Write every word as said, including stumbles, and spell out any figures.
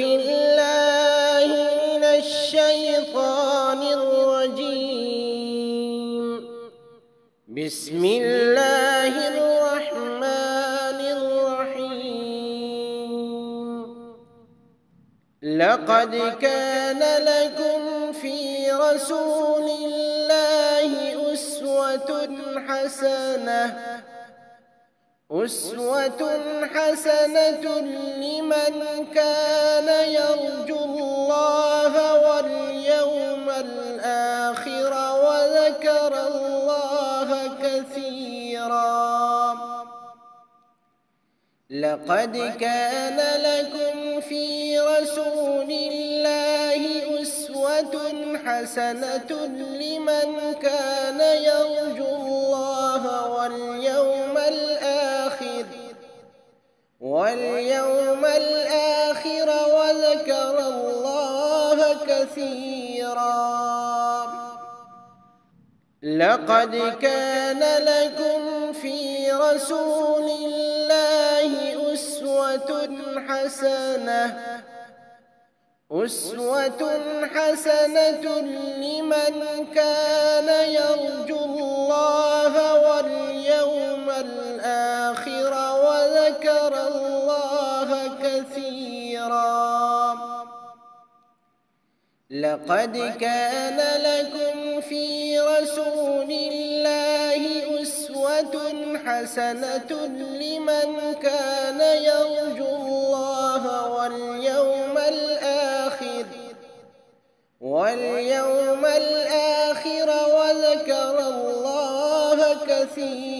بالله من الشيطان الرجيم. بسم الله الرحمن الرحيم. لقد كان لكم في رسول الله أسوة حسنة أسوة حسنة لمن كان يرجو الله واليوم الآخر وذكر الله كثيرا. لقد كان لكم في رسول الله أسوة حسنة لمن كان يرجو الله واليوم واليوم الآخر وذكر الله كثيرا. لقد كان لكم في رسول الله أسوة حسنة أسوة حسنة لمن كان يرجو الله واليوم الآخر وذكر الله كثيرا. لقد كان لكم في رسول الله أسوة حسنة لمن كان يرجو الله واليوم الآخر واليوم الآخر وذكر الله كثيرا.